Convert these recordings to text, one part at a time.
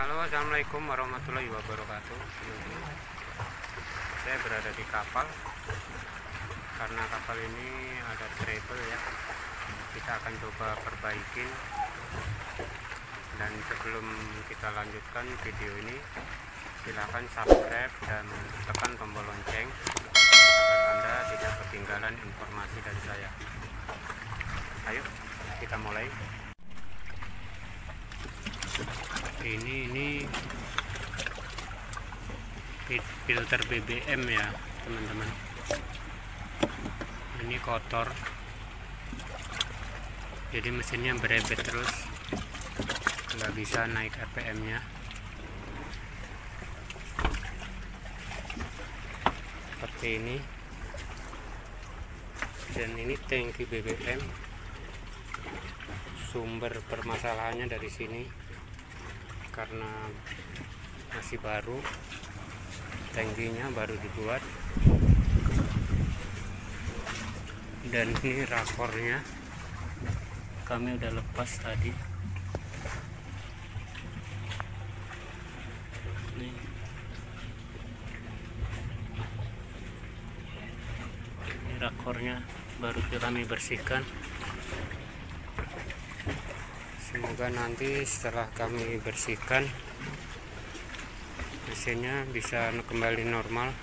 Halo, assalamualaikum warahmatullahi wabarakatuh. Saya berada di kapal karena kapal ini ada treble ya. Kita akan coba perbaikin. Dan sebelum kita lanjutkan video ini, silahkan subscribe dan tekan tombol lonceng agar Anda tidak ketinggalan informasi dari saya. Ayo kita mulai. Ini filter BBM ya teman-teman. Ini kotor, jadi mesinnya berebet terus, nggak bisa naik RPM nya. Seperti ini. Dan ini tangki BBM, sumber permasalahannya dari sini. Karena masih baru, tangkinya baru dibuat, dan ini rakornya kami udah lepas tadi. Nih. Ini rakornya baru kami bersihkan. Semoga nanti setelah kami bersihkan mesinnya bisa kembali normal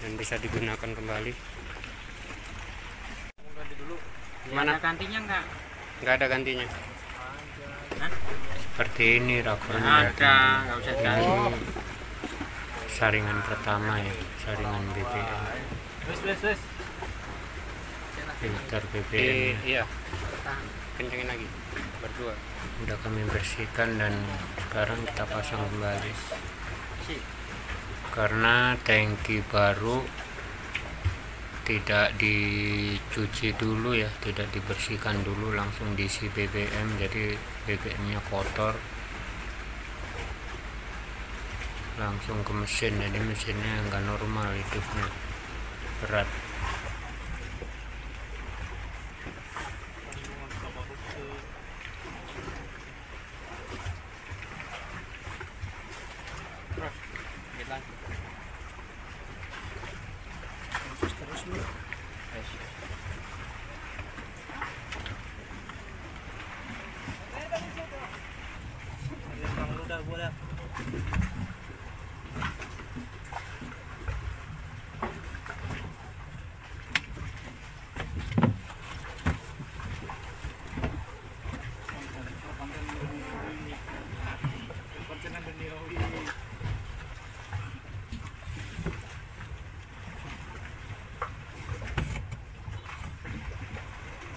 dan bisa digunakan kembali. Gimana? Ada gantinya enggak? Enggak ada gantinya. Hah? Seperti ini rakornya. Ada, enggak usah ganti. Saringan pertama ya, saringan BBM. Terus. Filter BBM. Iya. Kencengin lagi. Berdua udah kami bersihkan dan sekarang kita pasang kembali karena tangki baru tidak dicuci dulu ya, tidak dibersihkan dulu, langsung diisi BBM, jadi BBM-nya kotor langsung ke mesin, jadi mesinnya nggak normal hidupnya, berat.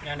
Yang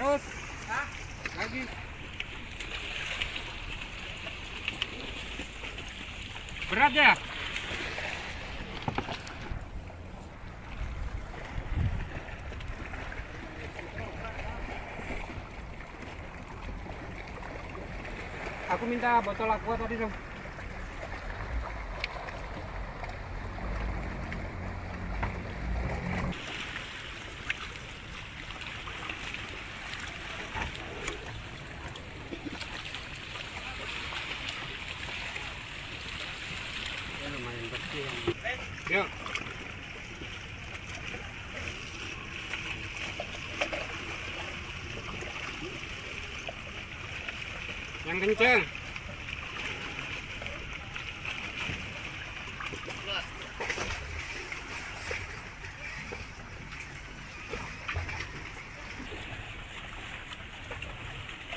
Terus, lagi. Berat ya? Aku minta botol aqua tadi dong. Yuk. Yang kencang.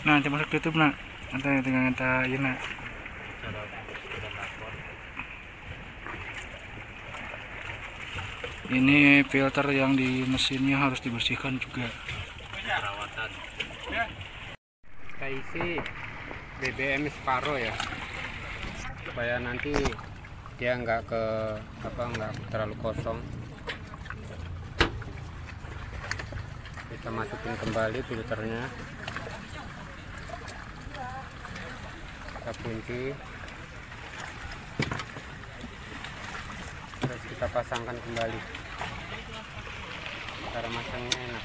Nah, coba masuk YouTube nak. Nanti tinggal kita ya nak. Ini filter yang di mesinnya harus dibersihkan juga. Perawatan. Kita isi BBM separuh ya, supaya nanti dia nggak terlalu kosong. Kita masukin kembali filternya, kita kunci, terus kita pasangkan kembali. Cara masangnya enak.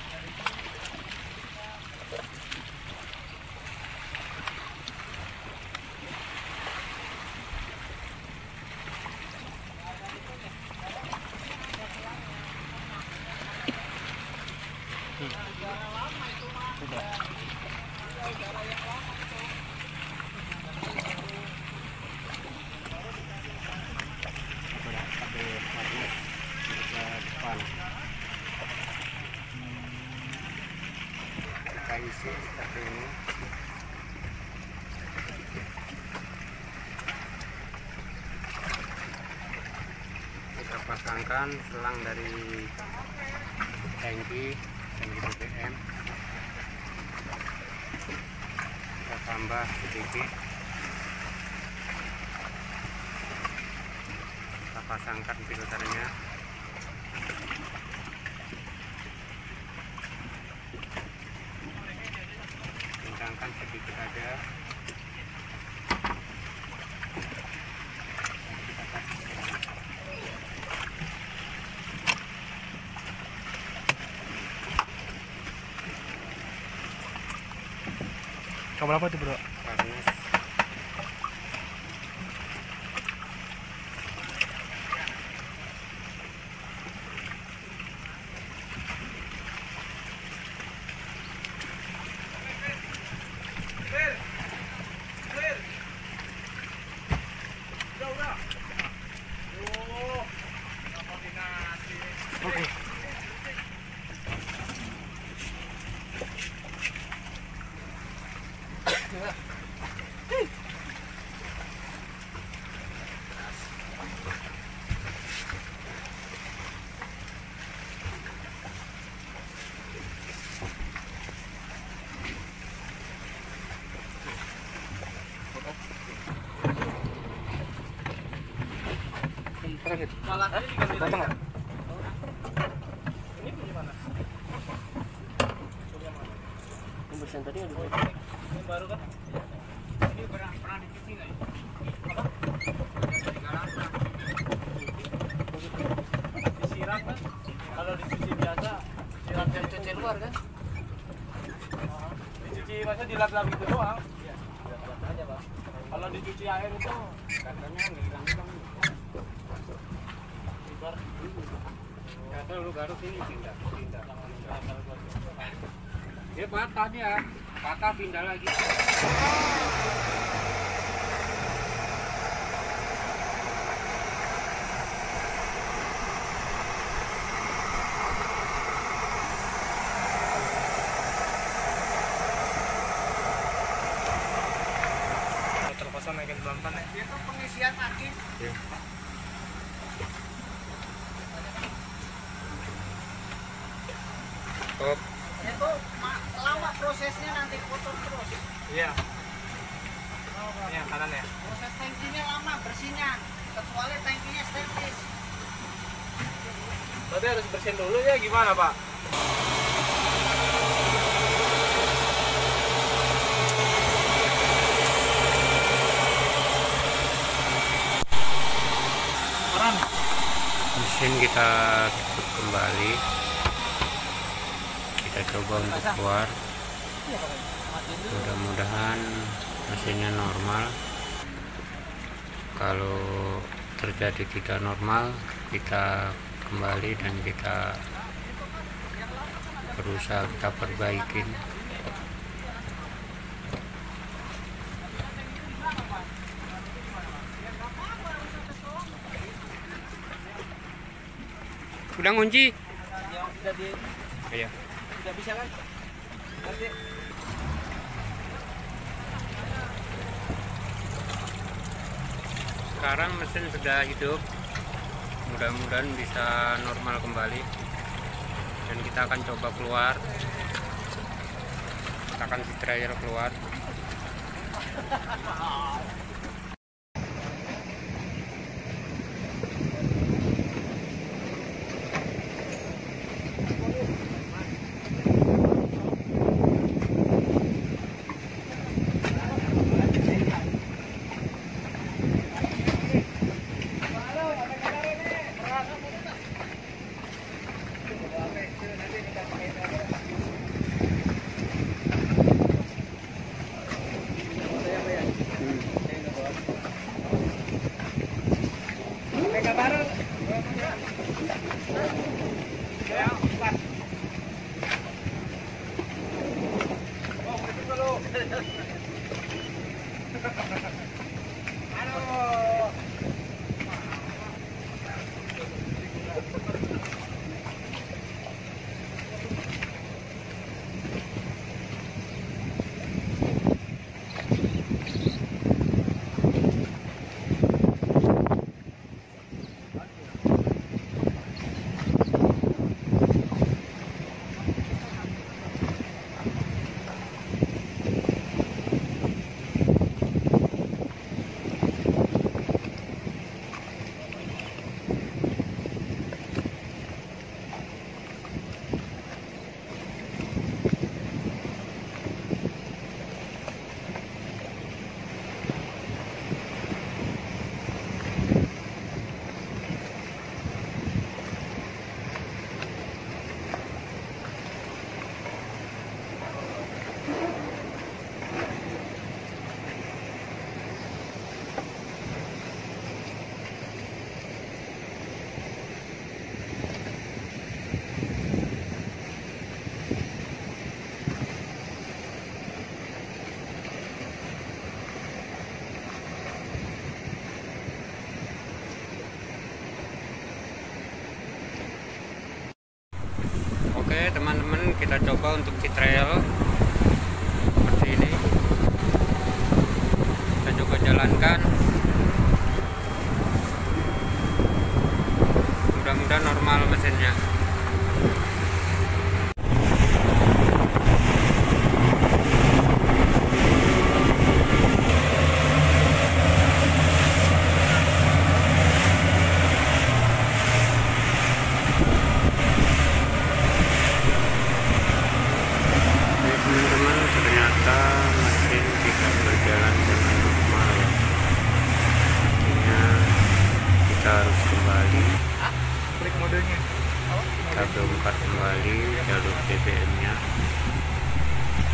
Isi seperti ini, kita pasangkan selang dari tangki BBM, kita tambah sedikit, kita pasangkan filternya. Sedikit ada, kabel apa itu bro? Harus. Ini punya mana? Pembersihan tadi ada yang baru kan? Ini pernah dicuci nggak ya? Apa? Disiram kan? Kalau dicuci biasa, siram dan cuci luar kan? Dicuci maksudnya dilap-lap gitu doang. Kalau dicuci air itu katanya dia patah, pindah lagi. Terpasang naikkan belantan ya. Itu pengisian tangki. Itu lama prosesnya, nanti kotor terus. Iya. Yang kanan ya. Proses tangkinya lama bersihnya, kecuali tangkinya statis. Berarti harus bersihin dulu ya, gimana Pak? Mesin kita tutup kembali. Kita coba untuk keluar, mudah-mudahan mesinnya normal. Kalau terjadi tidak normal, kita kembali dan kita berusaha kita perbaikin. Udah ngunci? Iya. Tidak bisa kan? Nanti. Sekarang mesin sudah hidup, mudah-mudahan bisa normal kembali. Dan kita akan coba keluar, kita akan si dryer keluar. Oke teman-teman, kita coba untuk citrail seperti ini. Kita juga jalankan, mudah-mudahan normal mesinnya. BBM-nya.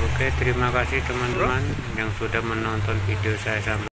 Oke, terima kasih teman-teman yang sudah menonton video saya sampai